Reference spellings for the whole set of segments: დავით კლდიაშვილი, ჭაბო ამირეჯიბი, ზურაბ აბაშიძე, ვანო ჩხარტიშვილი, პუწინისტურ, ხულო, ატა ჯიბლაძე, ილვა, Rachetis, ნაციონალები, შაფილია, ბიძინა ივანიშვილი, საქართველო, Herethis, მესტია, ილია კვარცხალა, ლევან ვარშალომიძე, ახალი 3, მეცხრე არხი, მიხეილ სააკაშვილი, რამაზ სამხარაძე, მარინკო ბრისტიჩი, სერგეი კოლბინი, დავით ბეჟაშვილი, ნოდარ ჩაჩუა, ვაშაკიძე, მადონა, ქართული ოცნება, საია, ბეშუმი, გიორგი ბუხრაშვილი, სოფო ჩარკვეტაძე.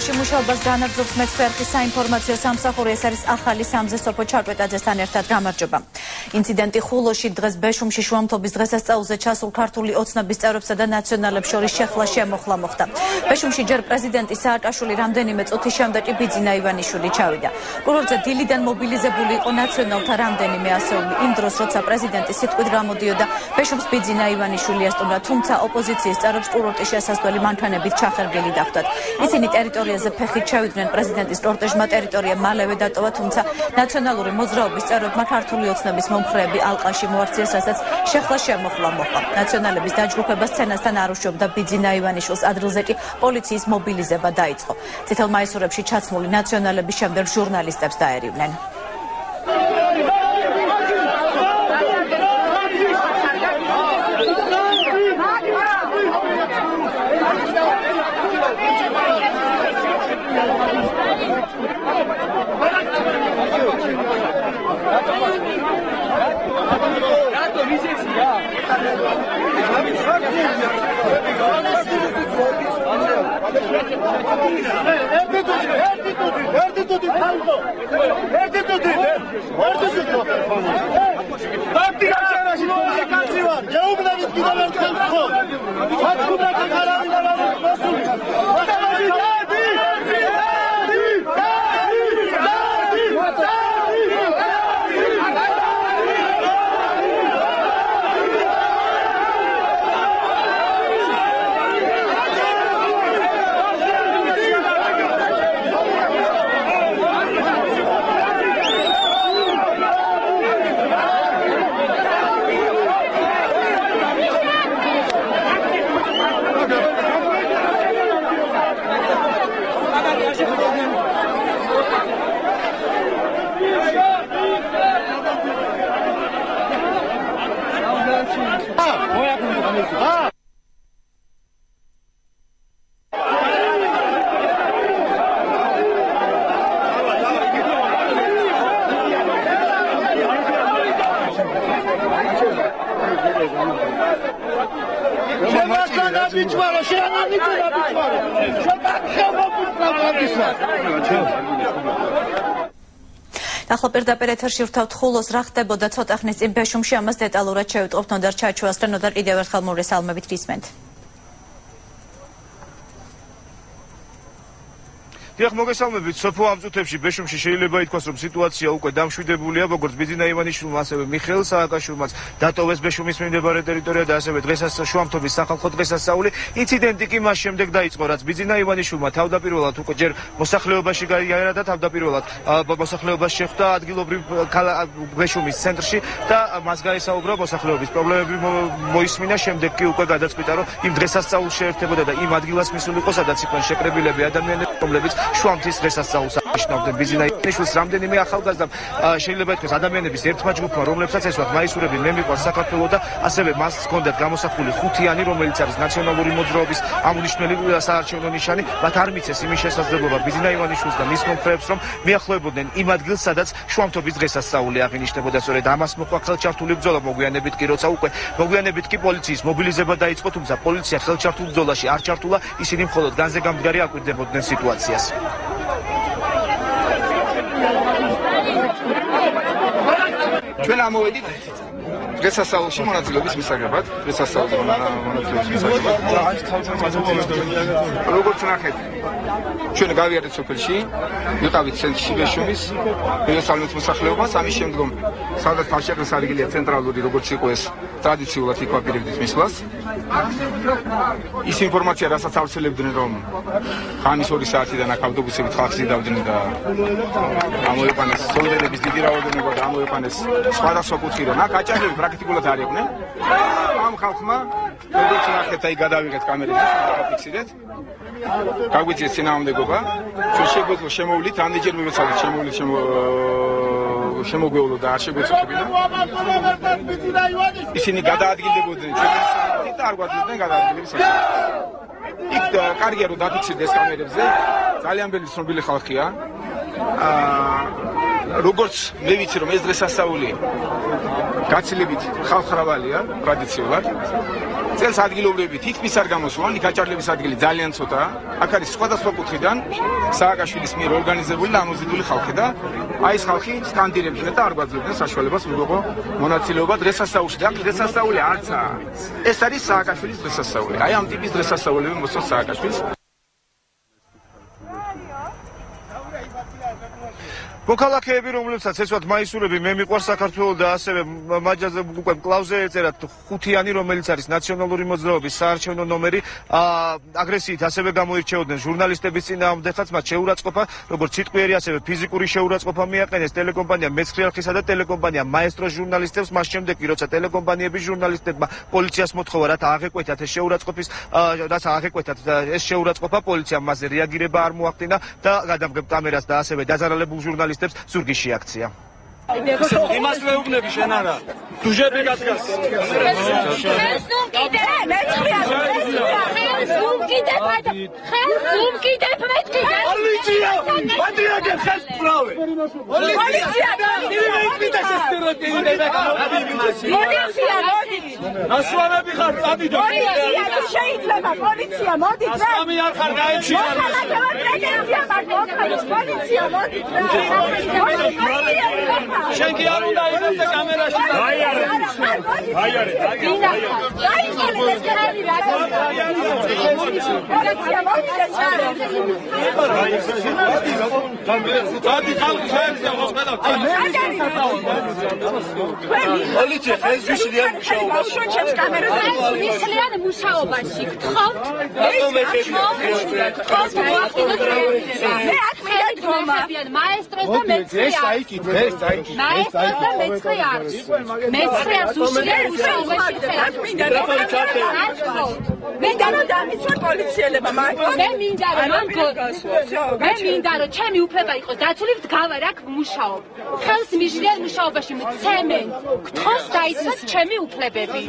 სექტორში მუშაობას განაგრძობს მეცხვერხის საინფორმაციო სამსახური, ეს არის ახალი სამზე სოფო ჩარკვეტაძესთან ერთად გამარჯობა. ინციდენტი ხულოში დღეს ბეშუმში შუამთობის დღესასწაულზე ჩასულ ქართული ოცნების წევრებსა და ნაციონალებს შორის შეხლა შემოხლა მოხდა. ბეშუმში ჯერ პრეზიდენტი სააკაშვილი, რამდენიმე წუთის შემდეგ კი ბიძინა ივანიშვილი ჩავიდა. კურორტზე დილიდან მობილიზებული იყო ნაციონალთა რამდენიმე ასეული. იმ დროს, როცა პრეზიდენტი სიტყვით გამოდიოდა, ბეშუმს ბიძინა ივანიშვილი ესტუმრა, თუმცა ოპოზიციის წევრებს კურორტის შესასვლელი მანქანებით ჩახერგილი დახვდათ. Ისინი ტერიტორიაზე ფეხით ჩავიდნენ პრეზიდენტის კორტეჟმა, ტერიტორია მალევე დატოვა, თუმცა ნაციონალური მოძრაობის წევრებმა ქართული ოცნების მომხრეები ალყაში მოაქციეს, რასაც შეხლა შემოხლა მოხდა. ნაციონალების დაჯგუფება სცენასთან არ უშობდა ბიძინა ივანიშვილს, ადრილზე კი პოლიციის მობილიზება დაიწყო. წითელ მაისურებში ჩაცმული ნაციონალები შემდეგ ჟურნალისტებს დაერივნენ. Ახლა პირდაპირ ეთერში ვთავთ ხულოს, რა ხდებოდა ცოტა ხნის წინ ბეშუმში, ამას დეტალურად შევიტყობთ ნოდარ ჩაჩუასთან. ნოდარ, კიდევ ერთხელ მოგესალმებით, გისმენთ. Iar მოგესალმებით, სოფო ამ წუთებში ბეშუმში შეიძლება ითქვას, რომ სიტუაცია უკვე დამშვიდებულია, როგორც ბიძინა ივანიშვილმა, ასევე მიხეილ სააკაშვილმაც დატოვეს ბეშუმის მიმდებარე ტერიტორია და ასევე დღესაც შუამთობის სახალხო დღესასწაული. ინციდენტი კი მას შემდეგ დაიწყო, რაც ბიძინა ივანიშვილმა თავდაპირველად უკვე ჯერ მოსახლეობაში გაიარა და თავდაპირველად მოსახლეობას შეხვდა ადგილობრივ ბეშუმის ცენტრში და მას გაესაუბრა მოსახლეობის პრობლემები მოისმინა, შემდეგ კი უკვე გადაწყვიტა, რომ იმ დღესასწაულს შეერთებოდა და იმ ადგილას მისულიყო, სადაც იყვნენ შეკრებილები ადამიანები, რომლებიც შუამთის დღესასწაულს აშნავდნენ. ბიძინა ივანიშვილს რამდენიმე ახალგაზრდამ შეიძლება ითქვას ადამიანების ერთმა ჯგუფმა, რომლებსაც ესვათ მაისურები, მე მიყვარს საქართველო და ასევე მას ჰქონდათ გამოსახული ხუთიანი, რომელიც არის ნაციონალური მოძრაობის ამონიშნული საარჩევნო ნიშანი, მათ არ მიცეს იმის შესაძლებლობა ბიძინა ივანიშვილს და მის მომხრეებს, რომ მიახლოებოდნენ იმ ადგილს, სადაც შუამთობის დღესასწაული აღინიშნებოდა. სწორედ ამას მოყვა ხელჩართული ბრძოლა, მოგვიანებით კი როცა უკვე პოლიციის მობილიზება დაიწყო, თუმცა პოლიცია ხელჩართულ ბრძოლაში არ ჩართულა, ისინი მხოლოდ განზე გამდგარი აკვირდებოდნენ სიტუაციას. Ჩვენ ამოვედით დღესასწაულში მონაწილეობის მისაღებად, როგორც ნახეთ, ჩვენ გავიარეთ სოფელში, ვიყავით ცენტრში ბეშუმის, მივესალმეთ მოსახლეობას, ამის შემდგომ სადაც თავშეყრის ადგილია ცენტრალური, როგორც იყო ეს ტრადიციულად ვიყვაპირებდით მისვლას. ის ინფორმაცია, რასაც ავრცელებდნენ, რომ ხანის 2 საათიდან აქ ავტობუსებით ხალხს იდავდნენ და ამოიყვანეს სოლიდების დიდი რაოდენობა და ამოიყვანეს სხვადასხვა კუთხიდან. აქ აჭარები პრაქტიკულად არ იყვნენ. ამ ხალხმა, როგორც ნახეთ, აი გადავიღეთ კამერები, დაფიქსირეთ. გაგვიწიეს წინააღმდეგობა. ჩვენ შეგვეძლო შემოვლით, ამდენჯერ მივეცადეთ შემოგვეულო და არ შეგვეცოდებინა. ისინი გადაადგილდებოდნენ ჩვენს და არ გვაძლევდნენ გადაადგილებას. იქ კარგია, რომ დაფიქსირდეს კამერებზე. ძალიან ბევრი ცნობილი ხალხია. როგორც მე ვიცი, რომ ეს დღესასწაული გაცილებით ხალხმრავალია ტრადიციულად. წელს ადგილობრივები თითქმის არ გამოსვლანი გაჭარლების ადგილი ძალიან ცოტაა. აქ არის სხვადასხვა კუთხიდან სააკაშვილის მიერ ორგანიზებული ამოზიდული ხალხი და აი ეს ხალხი სტანდირებდნენ და არ გაძლევდნენ საშუალებას ულოღო მონაწილეობა დღესასწაულში. აქ დღესასწაული არცაა. ეს არის სააკაშვილის დღესასწაული. აი ამ ტიპის დღესასწაულები მოსწონს სააკაშვილს. მოქალაქეები, რომლებსაც ესვათ მაისურები მე მიყვარს საქართველოს და ასევე მაჯაზე უკვე კლავზე ეწერათ ხუთიანი, რომელიც არის ნაციონალური მოძრაობის საარჩევნო ნომერი, აგრესიით ასევე გამოირჩეოდნენ ჟურნალისტების წინააღმდეგაც, მათ შეურაცხყოფა, როგორც სიტყვიერი, ასევე ფიზიკური შეურაცხყოფა მიაყენეს ტელეკომპანია მეცხრე არხისა და ტელეკომპანია მაესტროს ჟურნალისტებს, მას შემდეგ კი როცა ტელეკომპანიების ჟურნალისტებმა პოლიციას მოთხოვა, რათა აღეკვეთათ ეს შეურაცხყოფის, რათა აღეკვეთათ ეს შეურაცხყოფა, პოლიციამ მასზე რეაგირება არ მოახდინა და გადამგებ კამერას და ასევე დაზარალებულ ჟურნალისტებს ზურგიში აქცია. Imaz veubnebi შენ არა. დუჟები გადგას. ეს ნუმკიდე, მეცხრე. ნუმკიდებ, ხეს ნუმკიდებ მეთქიდე. პოლიცია, მადრიაგებს ხეს პრავე. პოლიცია, იგივე იყიდეს ეს სტეროტიპები. პოლიცია, მოდი. ნასვანები ხარ, წამიდო. პოლიცია, შეიძლება პოლიცია, მოდი. სამი არ ხარ გაიჩინა. პოლიცია, მოდი. პოლიცია შენ კი არ უნდა იყიდე კამერაში და არ Maestra Metzger. Metzger sushier, sushier. Mindaro da mitsu policieleba maiko. Me mindaro mankos. Me mindaro chemi upleba iqos datsulivt gavara ak mushaob. Khels mishler mushaobashi mtsemen. Ktros daitsat chemi uplebebi.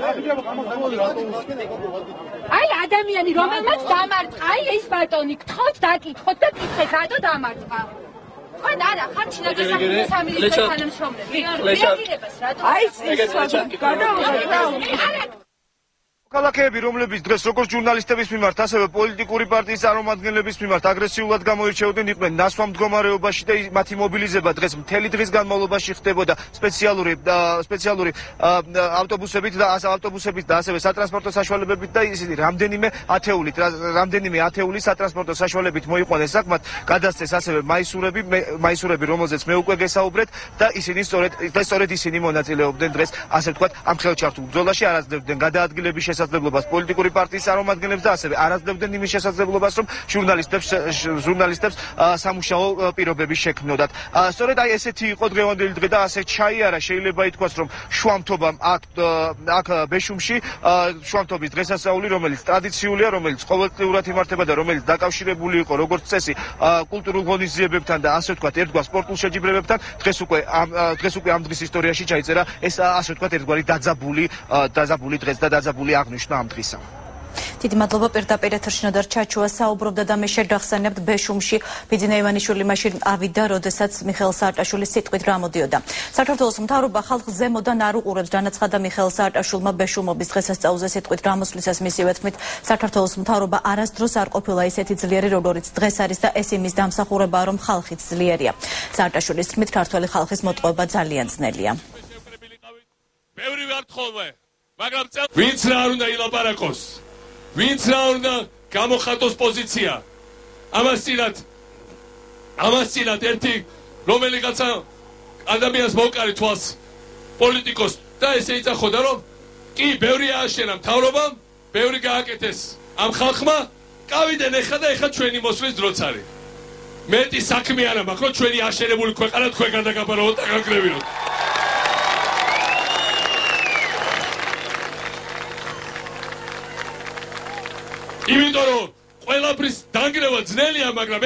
Ai adamiani romelmats damartqa, ai es batoni ktros dakitqot da kitqeta da damartqa. Când ara, când cine dorește să meargă la școală, nu știu. Ქალაქეები, რომლებიც დღეს როგორც ჟურნალისტების მიმართ, ასევე პოლიტიკური პარტიის წარმომადგენლების მიმართ აგრესიულად გამოირჩეოდნენ, იყვნენ ნასვა მდგომარეობაში და მათი მობილიზება დღეს მთელი დღის განმავლობაში ხდებოდა სპეციალური ავტობუსებით და ასევე სატრანსპორტო საშუალებებით და ისინი რამდენიმე ათეული სატრანსპორტო საშუალებით მოიყვანეს საკმად, გადასცეს ასევე მაისურები, რომელზეც მე უკვე გესაუბრეთ და ისინი სწორედ მონაწილეობდნენ დღეს, ასე ვთქვათ, ამ ხელჩართულ ბრძოლაში, არაძლევდნენ გადაადგილების შესაძლებლობას პოლიტიკური პარტიის წარმომადგენლებს და ასევე არასდროულად იმის შესაძლებლობას, რომ ჟურნალისტებს სამუშაო პირობები შექმნოდათ. Სწორედ აი ესეთი იყო დღევანდელი დღე და ასე ჩაიარა, შეიძლება ითქვას, რომ შუამთობამ აქ ბეშუმში შუამთობის დღესასწაული, რომელიც ტრადიციულია, რომელიც ყოველწლიურად იმართება და რომელიც დაკავშირებული იყო როგორც წესი კულტურულ ღონისძიებებთან და ასე ვთქვათ, ერთგვარ სპორტულ შეჯიბრებებთან, დღეს უკვე ამ დღის ისტორიაში ჩაიწერა ეს ასე ვთქვათ, ერთგვარი დაძაბული დღეს და დაძაბული აღნიშნა ამ დღისა. Დიდი მადლობა პირდაპირ ეთერში ნოდარ ჩაჩუა საუბრობდა და მე შეგახსენებთ ბეშუმში ბიძინა ივანიშვილი მაშინ ავიდა, როდესაც მიხეილ სააკაშვილის სიტყვით რამოდიოდა. საქართველოს მთავრობა ხალხს ზემოდან არ უყურებს, განაცხადა მიხეილ სააკაშვილმა ბეშუმობის დღესასწაულზე სიტყვით რამოსვლისას. მისივე თქმით, საქართველოს მთავრობა არასდროს არ ყოფილა ისეთი ძლიერი, როგორიც დღეს არის და ეს იმის დამსახურებაა, რომ ხალხიც ძლიერია. სააკაშვილის თქმით, ქართველი ხალხის მოტყუება ძალიან ძნელია. Vince n-a arundat ilabaracos. Vince n-a arundat camohatos poziția. Am astilat. Erti, romele gața, adamias măucare toas, politicos. Da, este aici hodaro. Ki, beuria așenam, taurobam, beuri gaaketes. Am halkma, cavide nehada ciueni mosvez droțare. Meti sakmiana, macro ciueni așenebul cu arat cu egada caparot, aga grevinot. Იმიტომ რომ ყველაფრის დანგრევა ძნელია, მაგრამ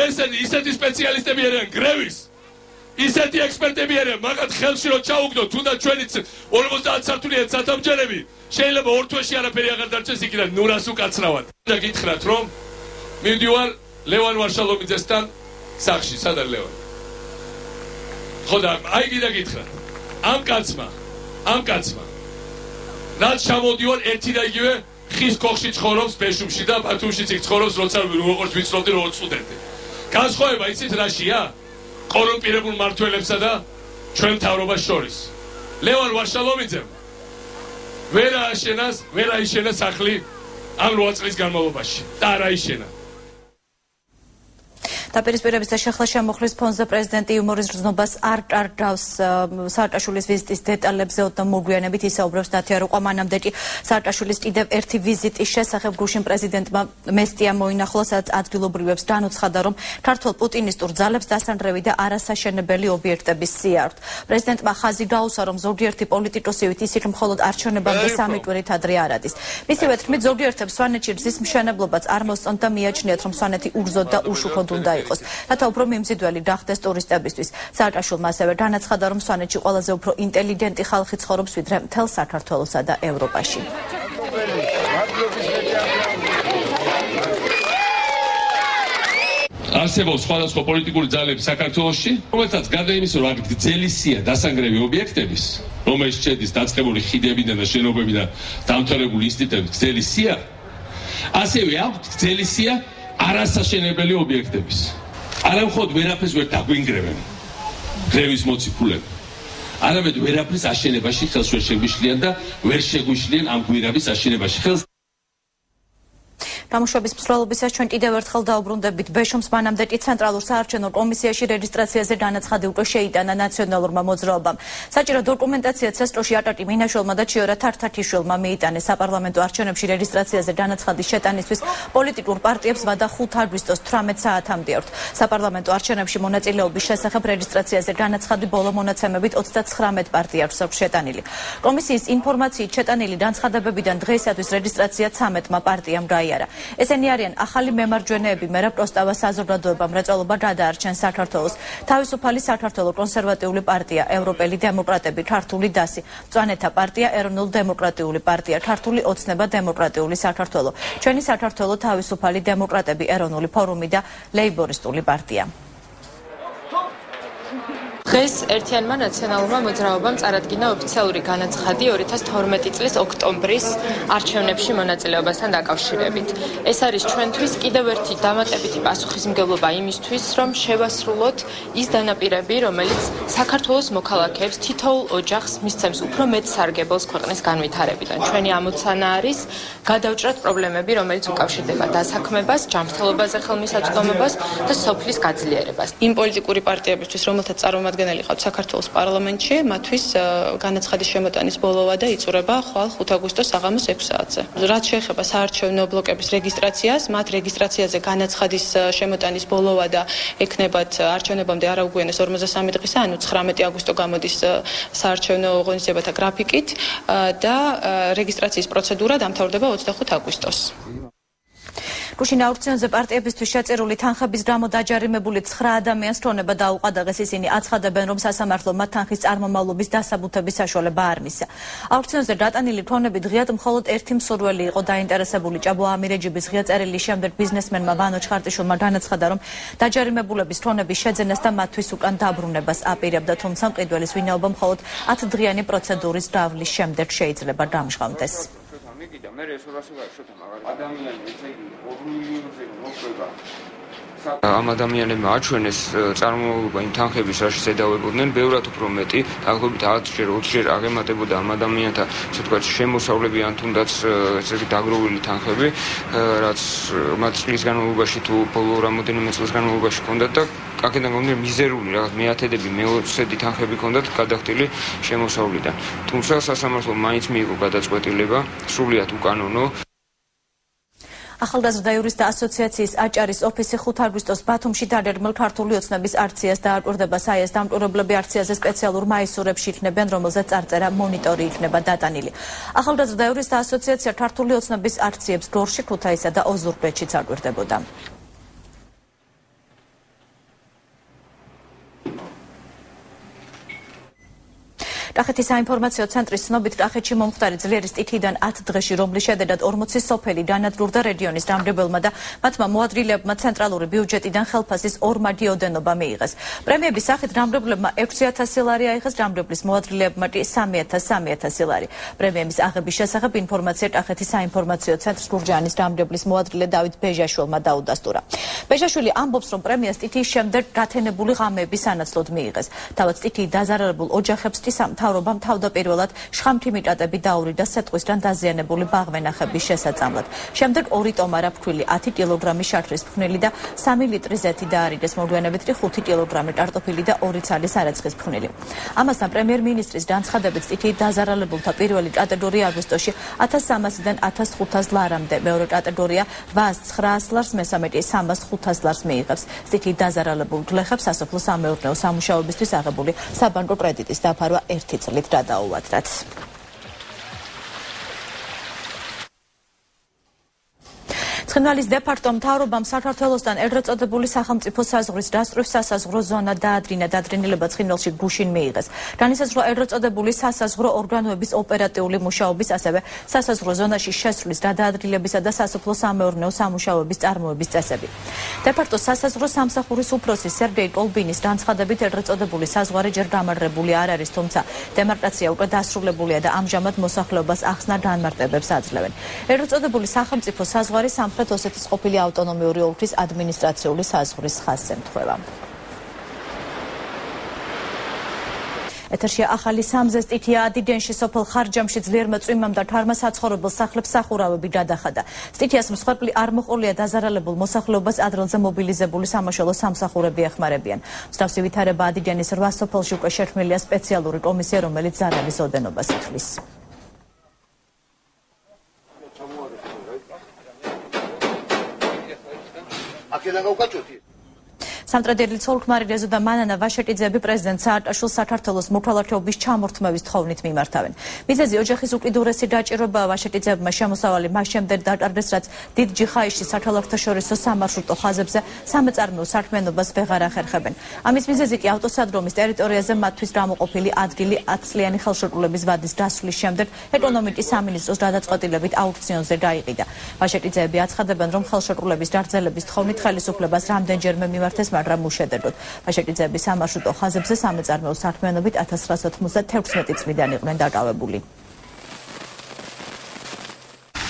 ისეთი სპეციალისტები არიან გრევის, ისეთი ექსპერტები არიან, მაგათ ხელში რომ ჩაუგდოთ, თუნდაც ჩვენი 50 სართულიანი ცათამბჯენები, შეიძლება ორ თვეში არაფერი აღარ დარჩეს იქიდან, ნუ რას უკაცრავად. და გითხრათ რომ მივდივარ ლევან ვარშალომიძესთან სახლში, სად არის ლევანი? ხო და აი გითხრათ, ამ კაცმა, რაც ჩამოდივარ ერთი და იგივე ხის ქოხში ცხოვრობს ბეშუმში და ბათუმშიც იქ ცხოვრობს, როცა როგორც ვიცნობდი რომ უწუდებდი. Განსხვავება იცით რაშია? კორუმპირებულ მართველებსა და ჩვენ მთავრობას შორის. ლევან ვარშალომიძემ ვერ აიშენა სახლი ამ 8 წლის განმავლობაში. და არ აიშენა. დაპირისპირების და შეხლაშემოხლის ფონზე პრეზიდენტი იუმორის გრძნობას არ კარგავს სააკაშვილის ვიზიტის დეტალებზე და მოგვიანებით ისაუბრებს დათიაროყვა მანამდე კი სააკაშვილის კიდევ ერთი ვიზიტის შესახებ გუშინ პრეზიდენტმა მესტია მოინახლა, სადაც ადგილობრივებს განუცხადა, რომ ქართულ პუტინისტურ ძალებს დასანგრევი და არასაშენებელი ობიექტების სიართ. პრეზიდენტმა ხაზი გაუსვა, რომ ზოგიერთი პოლიტიკოსი ისიც მხოლოდ არჩევნებამდე 3 კვირით ადრე არ ადის. მისივე თქმით, ზოგიერთებს სვანეთში რძის მშენებლობაც არ მოსწონთ და მიაჩნიათ, რომ სვანეთი უგრძოდ და უშუქოდ უნდა იყოს. Რათა უფრო მიმზიდველი გახდეს ტურისტებისთვის. Სააკაშვილმა ასევე განაცხადა, რომ სვანეთში ყველაზე უფრო ინტელიგენტი ხალხი ცხოვრობს, ვიდრე მთელ საქართველოსა და ევროპაში. არსებობს სხვადასხვა პოლიტიკური ძალები საქართველოში, რომელთაც გარდა იმისა, რომ აქ გრძელისია დასანგრევი ობიექტების, რომელიც შედის დაწყებული ხიდებიდან და შენობებიდან, დამთავრებული ინსტიტუტებით გრძელისია, ასევე აქ გრძელისია არასაშენებელი ობიექტების. Არა მხოლოდ ვერაფერს ვერ დაგვინგრევენ გრევის მოციქულები, არამედ ვერაფერს აშენებაში ხელს ვერ შეგვიშლიან და ვერ შეგვიშლიან ამ გვირაბის აშენებაში ხელს. Გამოშვების მსვლელობისას ჩვენ კიდევ ერთხელ დაუბრუნდებით ბეშუმს, მანამდე კი ცენტრალურ საარჩევნო კომისიაში რეგისტრაციაზე განაცხადი უკვე შეიტანა ნაციონალურმა მოძრაობამ. Საჭირო დოკუმენტაცია წესროში ატაკი მინაშვილმა და ჩიორა თართათიშვილმა მიიტანეს. საპარლამენტო არჩევნებში რეგისტრაციაზე განაცხადის შეტანისთვის პოლიტიკურ პარტიებს ვადა 5 აგვისტოს 18 საათამდე აქვთ. საპარლამენტო არჩევნებში მონაწილეობის შესახებ რეგისტრაციაზე განაცხადი ბოლო მონაცემებით 39 პარტიებს აქვს შეტანილი. კომისიის ინფორმაციით შეტანილი განცხადებებიდან დღეისათვის რეგისტრაცია 13 პარტიამ გაიარა. Ესენი არიან ახალი მემარჯვენეები, მერაბ პროსტავა საზოგადოებამ მრეწველობა გადაარჩენს საქართველოს, თავისუფალი საქართველოს კონსერვატიული პარტია, ევროპელი დემოკრატები, ქართული დასი, მწვანეთა პარტია, ეროვნულ დემოკრატიული პარტია, ქართული ოცნება, დემოკრატიული საქართველო, ჩვენი საქართველო, თავისუფალი დემოკრატები, ეროვნული ფორუმი და ლეიბორისტული პარტია. დღეს ერთიანმა ნაციონალურმა მოძრაობამ წარადგინა ოფიციალური განაცხადი 2012 წლის ოქტომბრის არჩევნებში მონაწილეობასთან დაკავშირებით. ეს არის ჩვენთვის კიდევ ერთი დამატებითი პასუხისმგებლობა იმისთვის, რომ შევასრულოთ ის დანაპირები, რომელიც საქართველოს მოქალაქეებს თითოეულ ოჯახს მისცემს უფრო მეტ სარგებელს ქვეყნის განვითარებიდან. Ჩვენი ამოცანა არის გადავჭრათ პრობლემები, რომელიც უკავშირდება დასაქმებას, ჯანმრთელობაზე ხელმისაწვდომობას და სოფლის გაძლიერებას. იმ პოლიტიკური პარტიებისთვის, რომელთა წარუმატებელი განელიყავთ საქართველოს პარლამენტში, მათთვის განაცხადის შემოტანის ბოლოა და იწურება ხვალ 5 აგვისტოს საღამოს 6 საათზე. რაც შეეხება საარჩევნო ბლოკების რეგისტრაციას, მათ რეგისტრაციაზე განაცხადის შემოტანის ბოლოა და ეკნებათ არჩევნებამდე არ აუგვიანეს 53 დღისა, ანუ 19 აგვისტო გამოდის საარჩევნო ღონისძიებათა გრაფიკით და რეგისტრაციის პროცედურა დამთავრდება 25 აგვისტოს. გუშინ აუქციონზე პარტიებისთვის შეწირული თანხების გამო დაჯარიმებული 9 ადამიანს თონება დაუყადაღეს. Ისინი აცხადებენ, რომ სასამართლომ მათ თანხის წარმომავლობის დასაბუთების საშუალება არ მისცა. აუქციონზე გატანილი თონები ღიად მხოლოდ ერთი მსურველი იყო დაინტერესებული. ჭაბო ამირეჯიბის ღია წერილის შემდეგ ბიზნესმენმა ვანო ჩხარტიშვილმა განაცხადა, რომ დაჯარიმებულების თონების შეძენას და მათთვის უკან დაბრუნებას აპირებდა, თუმცა მყიდველის ვინაობა მხოლოდ 10 დღიანი პროცედურის გავლის შემდეგ შეიძლება დამჟღავნდეს. ამ ადამიანებმა აჩვენეს წარმომავლობა იმ თანხების, რაშიც ედავებოდნენ, ბევრად უფრო მეტი, დაახლოებით 10-ჯერ, 20-ჯერ აღემატებოდა ამ ადამიანთა, ასე ვთქვათ, შემოსავლები ან თუნდაც ესე იგი დაგროვილი თანხები, რაც მათ წლის განმავლობაში თუ ბოლო რამოდენიმე წლის განმავლობაში ჰქონდათ და აქედან გამომდინარე მიზერული რაღაც მეათედები, მეოცედი თანხები ჰქონდათ გადახდილი შემოსავლიდან. Თუმცა სასამართლომ მაინც მიიღო გადაწყვეტილება, სრულიად უკანონო. ახალგაზრდა იურისტთა ასოციაციის აჭარის ოფისი 5 აგვისტოს ბათუმში დაგეგმილ ქართული ოცნების აქციას დააკვირდება. საიას დამკვირვებლები აქციაზე სპეციალურ მაისურებში იქნებიან, რომელზეც წარწერა მონიტორი იქნება დატანილი. ახალგაზრდა იურისტთა ასოციაცია ქართული ოცნების აქციებს გორში, ქუთაისსა და ოზურგეთშიც აკვირდებოდა. Rachetis საინფორმაციო ცენტრის ცნობით Rachetis მომხდარი ძლიერი სტიქიდან 10 დღეში, რომლის შედეგად 40 სოფელი განადგურდა რეგიონის დამდებელმა და მათმა მოადგილებმა ცენტრალური ბიუჯეტიდან ხელფასის ორმადიოდენობა მიიღეს. პრემიების სახით დამდებლებმა 6000 ლარი აიღეს, დამდებლის მოადგილებმა კი 3000 ლარი. პრემიების აღების შესახებ ინფორმაცია Rachetis საინფორმაციო ცენტრის გურჯაანის დამდებლის მოადგილე დავით ბეჟაშვილმა დაუდასტურა. Ბეჟაშვილი ამბობს, რომ პრემიას სტიქის შემდეგ გათენებული ღამეების სანაცვლოდ მიიღეს. Თავად სტიქი დაზარალებულ ოჯახებს კი სამთავრობამ თავდაპირველად შხამთიმიტატები დაურიგა სეტყვისგან დაზიანებული ბაღვენახების შესაძლებლად. Შემდეგ 2 ტომარა ფქვილი, 10 კილოგრამი შაქრის ფხვნილი და 3 ლიტრი ზეთი დაარიგეს, მოგვიანებით კი 5 კილოგრამი კარტოფილი და 2 ცალი სარეცხის ფხვნილი. Ამასთან პრემიერ-მინისტრის განცხადებით სტიქი დაზარალებულთა პირველი კატეგორია აგვისტოში 1300-დან 1500 ლარამდე, მეორე კატეგორია 800-900 ლარს, მესამე კი 300-500 ლარს მიიღებს. სტიქით დაზარალებულ გლეხებს სასოფლო სამეურნეო სამუშაოებისთვის აღებული საბანკო კრედიტის დაფარვა 1 წლით გადაუვადათ. Ცხინვალის დეპარტამენტ მთავრობამ საქართველოსთან ეგრეთ წოდებული სახელმწიფო საზღვრის დასწრვის სასაზღვრო ზონა დაადრინა, დაადრინილება ცხინვალში გუშინ მიიღეს. განისაზღვრა ეგრეთ წოდებული სასაზღვრო ორგანოების ოპერატიული მუშაობის, ასევე სასაზღვრო ზონაში შესვლის, გადაადგილებისა და სასოფლო სამეურნეო სამუშაოების წარმოების წესები. დეპარტოს სასაზღვრო სამსახურის უფროსი სერგეი კოლბინის განცხადებით ეგრეთ წოდებული საზღვარი ჯერ გამარჯვებული არ არის, თუმცა დემარკაცია უკვე დასრულებულია და ამჟამად მოსახლეობას ახსნა განმარტებებს აძლევენ. ეგრეთ წოდებული სახელმწიფო საზღვარი სამხრეთ ოსეთის ყოფილი ავტონომიური ოლქის ადმინისტრაციული საზღვრის ხაზს ემთხვევა. Ეთერში ახალი სამზე სტიქია ადიგენში სოფელ ხარჯამში ძლიერმა წვიმამ და თარმა საცხოვრებელ სახლებს სახურავები გადახადა. სტიქიას მსხვერპლი არ მოყოლია დაზარალებულ მოსახლეობას ადრელზე მობილიზებული სამაშველო სამსახურები ეხმარებიან. მსგავსი ვითარება ადიგენის 8 სოფელში უკვე შექმნილია სპეციალური კომისია, რომელიც ზარალის ოდენობას ითვლის. Სამტრედელი ცოლქმარი რეზო და მანანა ვაშაკიძეები პრეზიდენტ სააკაშვილს საქართველოს მოქალაქეობის ჩამორთმევის თხოვნით მიმართავენ. მიზეზი ოჯახის უკიდურესი დაჭიროებაა. ვაშაკიძეებმა შემოსავალი მას შემდეგ დაკარგეს, რაც დიდ ჯიხაიში სათავშორისო სამარშრუტო ხაზებზე სამეწარმეო საქმიანობას ვეღარ ახერხებენ. ამის მიზეზი კი ავტოსადრომის ტერიტორიაზე მათთვის გამოყოფილი ადგილი 10 წლიანი ხელშეკრულების ვადის დასვლის შემდეგ ეკონომიკის სამინისტროს გადაწყვეტილებით აუქციონზე გაიყიდა. ვაშაკიძეები აცხადებენ, რომ ხელშეკრულების გარძელების თხოვნით ხელისუფლებას რამდენჯერმე მიმართეს, მაგრამ უშედეგოდ. ვაშაკიძეები სამარშრუტო ხაზებზე სამეწარმეო საქმიანობით 1996 წლიდან იყვნენ დაკავებული.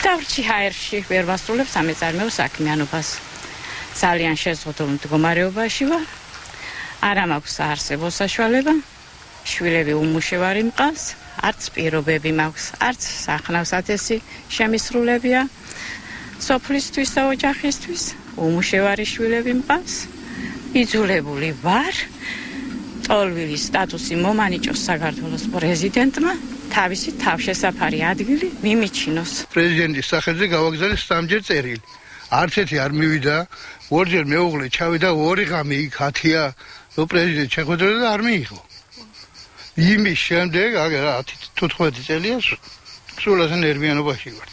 დავრჩი ჰაერში, ვერ ვასრულებ სამეწარმეო საქმიანობას. ძალიან შეზღუდულ მდგომარეობაში ვარ. არ მაქვს საარსებო მოსაშვალება. შვილები უმუშევარი მყავს, არც პირობები მაქვს, არც სახნავს 1000 შემისრულებია. სოფლისთვის და ოჯახისთვის უმუშევარი შვილები მყავს. Იძულებული ვარ ტოლვილის სტატუსი მომანიჭოს საქართველოს პრეზიდენტმა, თავისი თავშესაფარი ადგილი მიმიჩინოს. პრეზიდენტის სახელზე გავაგზავნეს 3-ჯერ წერილი. Არც ერთი არ მივიდა, 2-ჯერ მეუღლე ჩავიდა, 2 ღამე იქ 10-ია, ნუ პრეზიდენტი შეხვედრა და არ მიიღო. იმის შემდეგ 10-15 წელია სულ ასე ნერვიანობაში ვარ.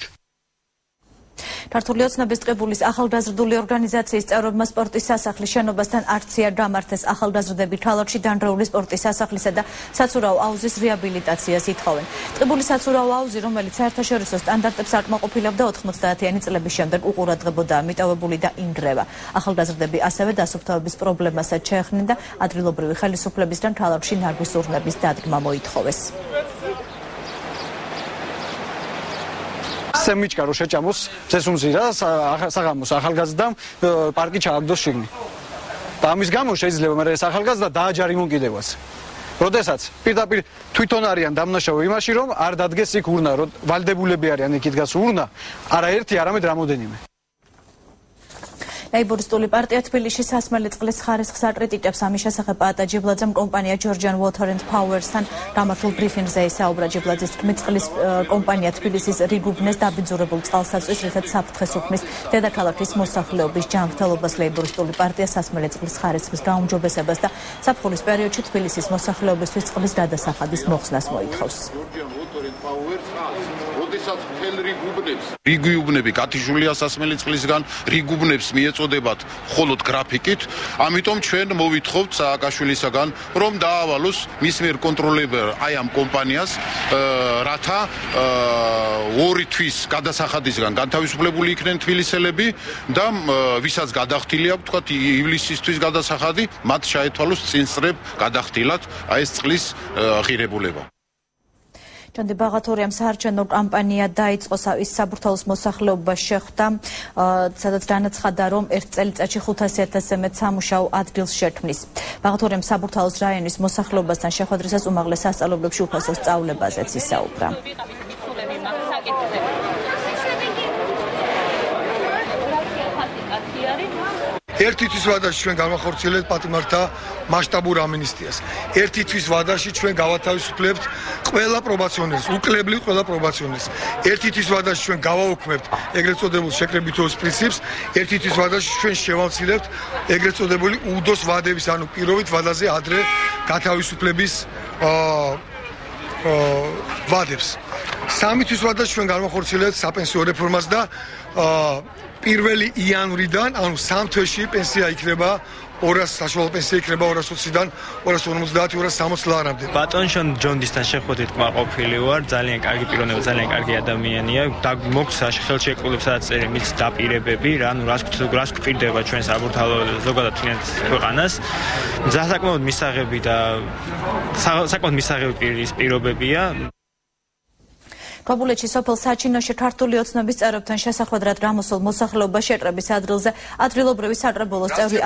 ქართული ოცნების წრებულის ახალგაზრდული ორგანიზაციის წევრებმა სპორტის სასახლის შენობასთან აქცია გამართეს. ახალგაზრდები ქალაქში დანგრეული სპორტის სასახლისა და საცურაო აუზის რეაბილიტაციას ითხოვენ. წრებულის საცურაო აუზი, რომელიც საერთაშორისო სტანდარტებს აკმაყოფილებდა, 90-იანი წლების შემდეგ უყურადღებოდა მიტოვებული და ინგრევა. ახალგაზრდები ასევე დასუფთავების პრობლემასაც შეეხნენ და ადგილობრივი ხელისუფლებისგან ქალაქში ნარგვის ურნების დადგმა მოითხოვეს. Semička rošečamos, sesumzira, sagamos, ahalgazdam, parki čaagdos šigni. Tam izgamo šeizleva, mere ahalgazda daajarimun gidevas. Rodesac, pirtapir tuitonarian damnashavo imashi, rom ar dadges ik urna, valdebulebi arიან ikidgas urna, ara erti aramed ramodenime. ლეიბორისტული პარტია თბილისში სასმელი წყლის ხარისხს აკრიტიკებს. ამის შესახებ ატა ჯიბლაძემ კომპანია Georgian Water and Power-სთან გამართულ ბრიფინგზე ისაუბრა. ჯიბლაძის თქმით, წყლის კომპანია თბილისის რიგუბნეს დაბიძურებულ წყალსაცვის, რითაც საფრთხეს უქმნის დედაქალაქის მოსახლეობის ჯანმრთელობას. ლეიბორისტული პარტია სასმელი წყლის ხარისხის გაუმჯობესებას და საფრთხის პერიოდში თბილისის მოსახლეობისთვის წყლის გადასახადის მოხსნას მოითხოვს. რიგუბნები გათიშულია სასმელი წყლისგან, რიგუბნებს მიეწ ეწოდებათ მხოლოდ გრაფიკით, ამიტომ ჩვენ მოვითხოვთ სააკაშვილისაგან, რომ დაავალოს მის მიერ კონტროლირებელ აი ამ კომპანიას, რათა ორი თვის გადასახადისგან განთავისუფლებული იქნენ თბილისელები და ვისაც გადახდილი აქვს, თქვათ ივლისისთვის გადასახადი, მათ შეეთვალოს წინსწრებ გადახდილად აი ეს წყლის ღირებულება. Când bagatorii am sărceni o campanie daiți o să își saburtați moșaxilor bășește, să dați xadarom erțelit aici xutăsete se metzamușau adril șertmis. Bagatorii am saburtați rainis moșaxilor băstan șehodrisas umaglesas alobloșu pasas taule bazeți saubra. Ertitis vadashi ჩვენ განვახორციელებთ პატიმართა მასშტაბურ ამინისტიას. Ertitis vadashi ჩვენ გავათავისუფლებთ ყველა პრობაციონერს, უკლებლი ყველა პრობაციონერს. Ertitis vadashi ჩვენ გავაუქმებთ ეგრეთ წოდებულ შეკრებითობის პრინციპს. Ertitis vadashi ჩვენ შევამცირებთ ეგრეთ წოდებული უდოს ვადების, ანუ პირობით ვადაზე ადრე გათავისუფლების ვადებს. Სამისთვის vadashi ჩვენ განვახორციელებთ საპენსიო რეფორმას და პირველი იანვრიდან, ანუ სამ თვეში პენსია იქნება 200 საშუალო პენსია იქნება 220-დან 250-260 ლარამდე. ბატონშონ ჯონდისთან შეხვედრით კმაყოფილი ვარ, ძალიან კარგი პიროვნება, ძალიან კარგი ადამიანია. მოგს ხელში ეკლებს სადაც წერემის დაპირებები, ანუ რას გვპირდება ჩვენ საბურთალო ზოგადად თინეთ ქვეყანას. საკმაოდ მისაღები და საკმაოდ მისაღები პირობებია. Kabuleci sopel saçinoşi Kartuli Ocnebis tarafından şehzadeler Ramosul mosaxilobba şehrabisi adrilze adrilobrevis adribolos evri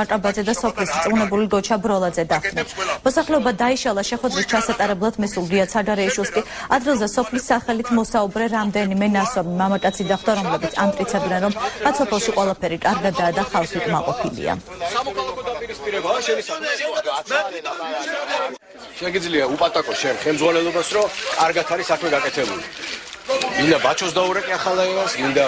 atrabazede soplis unabulgoça brolaze daxne. Mosaxilobba daişala şehzadeler çasat arablat mesuliyet sardarayşuski adrilze soplis saxalit mosaobre ramdeni menasob mamat atsi daxtaromla bit antritsabilarom at sopelşi olaperit argadada xalqit maqopiliya. Შეგიძლია უპატაკო შენ ხემძღვანელობას რო არ გათარი საქმე გაკეთებული. Მინდა ბაჩოს დაურეკე ახალაევას, მინდა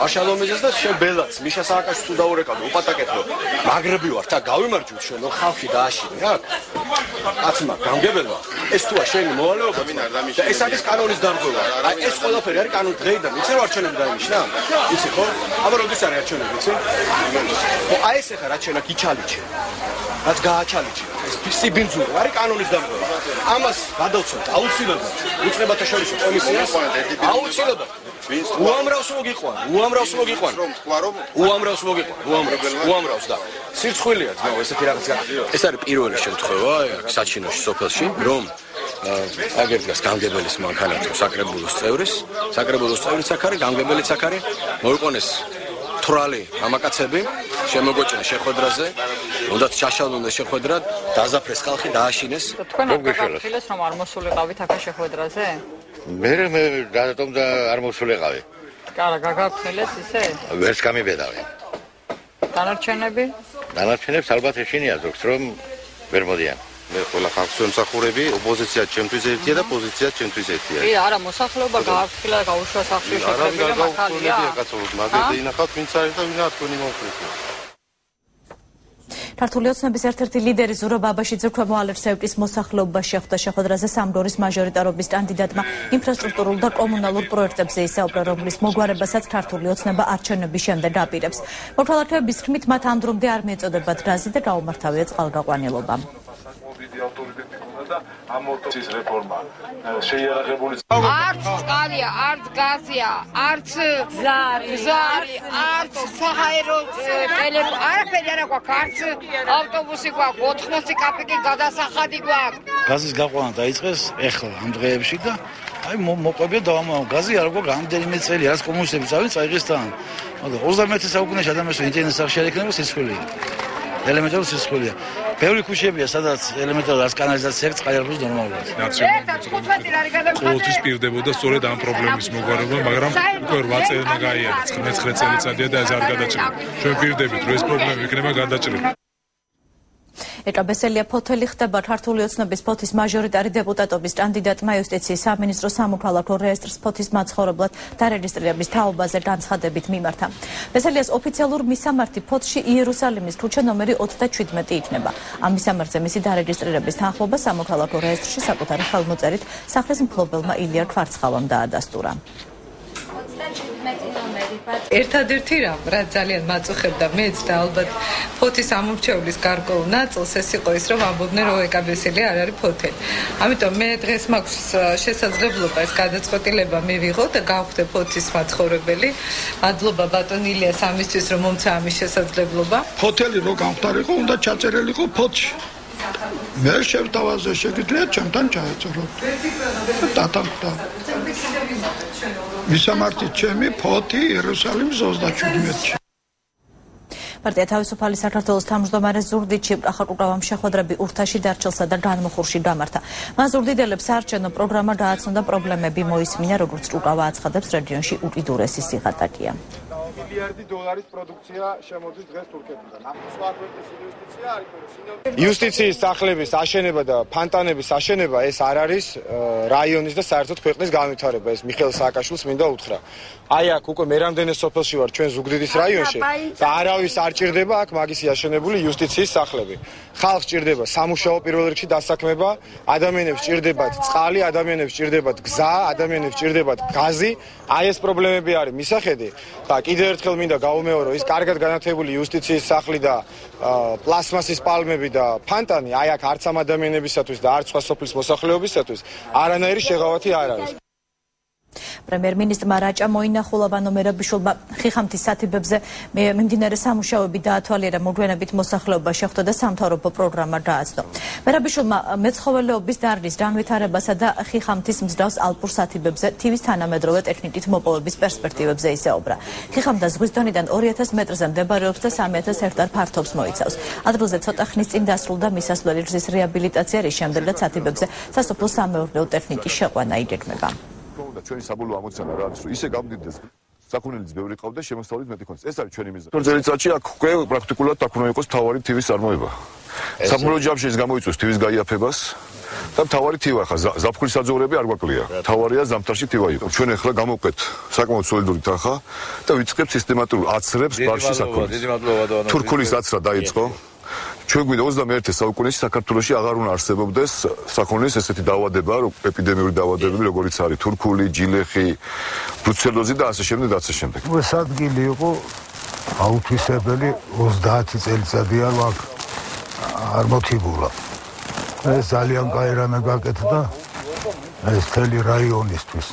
ვაშალომეძეს და შენ ბელაც, მიშა სააკაშვილს თუ დაურეკავ, უპატაკეთ რო. მაგრები ვარ, და გავიმარჯვით შენ, რომ ხალხი დააშინე რა. კაცმა, გამგებელვა. ეს თუა შენი მოვალეობა მინდა არ დამიშნე. და ეს არის კანონის დარღვევა. აი ეს ყველაფერი არის კანონ დღეიდან. იცი რა არჩევნები დაიმიშნა? იცი ხო? აბა როდის არის არჩევნები, იცი? აი ეს ხა რა ჩვენ აქ იჩალიჩე. Ați găsit ce? Binzul. Are canonul de amor. Amas, adăuți. Auțilăbă. Uite ne bătășoare. Auțilăbă. Uam rău să mogi coan. Uam rău să mogi coan. Uam rău să mogi coan. Uam rău. Da. Sunt schiulie. Nu, este firația. Este arip ironic. Sunt schiuie. Săcinoși, sopelși. Rom. Agerigas. Camgebelis mancanatul. Sacrebulus ceuris. Sacrebulus ceuris sacare. Camgebelis sacare. Morcones. Turali, am acceptat, și am găsit un șehodrăze, un dat șașal unde șehodrăd, taza prescalchi, da așines. Cum găsești? Files nu armosul legavi, dacă șehodrăze. Merem, gata tom da armosul legavi. Care gata files este? Vers cam ibedavi. Danar cenebi? Danar cenebi, salvat eșinia, doctorom, vermodian. Ola facțion să curebi, opoziția centrizetie, da poziția centrizetie. Ei, ara musaflo bagar, fila ca ușa să fie. Ara bagar, poliția ca să urmă, de inacat mințarit, da vinat cu nimeni opriți. Ქართული ოცნების ერთ-ერთი ლიდერი ზურაბ აბაშიძე ქვემოალერსევის მოსახლეობა შეხვდა შეხვედრაზე სამგორის მაჟორიტარობის კანდიდატმა ინფრასტრუქტურულ და კომუნალურ პროექტებზე ისაუბრა, რომლის მოგვარებასაც ქართული ოცნება არჩევნების შემდეგ აპირებს. Მოქალაქეების ხმით მათ ამ დრომდე არ მიეწოდებათ გაზი და გაუმართავია წყალგაყვანილობა. Amortizarea reformă. Şeia revoluție. Arts galia, arts gazia, arts zari, zari, arts sahiro, ele arpedera cu arts, autobusi cu gotxnosi kapeki gada sahadi cu. Gazis gaqvana daitsqes exla am dğeebshi da ai moqobia davamavn. Gazi ar gogva amderime tseli ras kommunistebis avin tsaiqestan. Maga 31 საუკუნეში ადამიანს ინტერნეტის სახში არ ეკნება სისხლია. Elementarul se sculie. Pe urmă cu șefia s-a dat elementarul la canalizație, care a fost normal. O tispir de budă, sole, dar am probleme cu smogarul, magram, cu urmațe, nagaie, scuneți crețelița de azi argadacele. Și un pir de bit, trebuie probleme, crema gadacele. Ეკაბესელია ფოთელი ხდება ქართული ოცნების ფოთის მაჟორიტარი დეპუტატობის კანდიდატმა იუსტიციის სამინისტროს სამოქალაქო რეესტრს ფოთის მაცხოვრებლად დარეგისტრირების თაობაზე განცხადებით მიმართა. ბესელიას ოფიციალურ მისამართი ფოთში იერუსალიმის ქუჩა ნომერი 37 იქნება. ამ მისამართზე მისი დარეგისტრირების თანხმობა სამოქალაქო რეესტრში საკუთარი ხელმოწერით სახლის მფლობელმა ილია კვარცხალამ დაადასტურა. 37 ნომერი ერთადერთი რამ რაც ძალიან მაწუხებდა მეც და ალბათ ფოთის ამორჩევლის გარკვეულ ნაწილს ეს იყო ის რომ ამბობდნენ რომ ეკაბესილი არ არის ფოთელი. Ამიტომ მე დღეს მაქვს შესაძლებლობა ეს გადაწყვეტილება მივიღო და გავხდე ფოთის მაცხოვრებელი. Მადლობა ბატონ ილიას ამისთვის რომ მომცა ამის შესაძლებლობა. Ფოთელი რო გამხდარიყო უნდა ჩაწერილიყო ფოთში. Მე შევთავაზე შეგიძლიათ ჩემთან ჩაეწეროთ. Დათანხმდა. მისამართი ჩემი ფოთი იერუსალიმის 37-ში. Partia თავისუფალი საქართველოს თავმჯდომარე ზურდიჩი ახალგაზრდა შეხვედრები ურთაში დარჩილსა და განმოხურში დამართა. მას ზურდიდელებს საარჩევნო პროგრამა დააცნო და პრობლემები მოისმინა, როგორც უკავა აცხადებს რეგიონში უკიდურესი სიღატაკეა. Miliardi დოლარის პროდუქცია შემოდის დღეს თურქეთიდან. ამ სვარგველის ინვესტიცია არის. იუსტიციის სახლების აშენება და ფანტანების აშენება ეს არ არის რაიონის და საერთოდ ქვეყნის განვითარება. ეს მიხეილ სააკაშვილს მინდა უთხრა. Აი აქ უკვე მერამდენე სოფელში ვარ ჩვენ ზუგდიდის რაიონში და არავის არ ჭირდება აქ მაგის აშენებული იუსტიციის სახლები. Ხალხს ჭირდება სამუშაო პირველ რიგში დასაქმება, ადამიანებს ჭირდებათ წყალი, ადამიანებს ჭირდებათ გზა, ადამიანებს ჭირდებათ გაზი. Აი ეს პრობლემები არის მისახედი. და კიდევ ერთხელ მინდა გავუმეორო, ის კარგად განათებული იუსტიციის სახლი და პლასმასის პალმები და ფანტანი, აი აქ არც ამ ადამიანებისათვის და არც სხვა სოფლის მოსახლეობისათვის არანაირი შეღავათი არ არის. Პრემიერ-მინისტრმა რაჭა მოინახულა ბანომერაბიშვილმა ხიხამთის სათიბებზე მიმდინარე სამუშაოები დაათვალიერა მოგვიანებით მოსახლეობა შეხვდა და სამთავრობო პროგრამა დააწნო. მერაბიშვილმა მეცხოველეობის დარგის განვითარებასა და ხიხამთის მძრავს ალპურ სათიბებზე თივის თანამედროვე ტექნიკით მოპოვების პერსპექტივებზე ისეობრა. ხიხამთა ზღვის დონიდან 2000 მეტრზე მდებარეობს და 3000 ჰექტარ ფართობს მოიცავს. ადგილზე ცოტა ხნის წინ დასრულდა მისასვლელი გზის რეაბილიტაცია, რის შემდეგაც სათიბებზე სასოფლო-სამეურნეო ტექნიკის შეყვანა იგეგმება. Და ჩვენი საბოლოო ამოცანა რა არის, რომ ისე გამდიდეს საქონელის ბევრი ყავდა, შემოსავლით მეტი ქონდეს. ეს არის ჩვენი მიზანი. წელიწადში აქ უკვე პრაქტიკულად აქ უნდა იყოს თავარი თივის წარმოება. Საბოლოო ჯამში ის გამოიწვევს თივის გაიაფებას და თავარი თივა ხა ზაფხულის საძოვრები არ გვაკლია. თავარია ზამთარში თივა იყოს. ჩვენ ახლა გამოვყეთ საკმაოდ სოლიდური თანხა და ვიწყებთ სისტემატურ აცრებს ბარში საქონელს. თურქულის აცრა დაიწყო. Ჩვენ გვიდა 21 საუკუნეში საქართველოში აღარ უნდა არსებობდეს საქონლის ესეთი დაავადება, ეპიდემიური დაავადებები, როგორიც არის თურქული, ჯილეხი, ბუცელოზი და ასე შემდეგ და ასე შემდეგ. ეს ადგილი იყო აუთვისებელი 30 წელიწადია არ მოთიბულა. ეს ძალიან კაი რამე გაკეთდა ეს მთელი რაიონისთვის.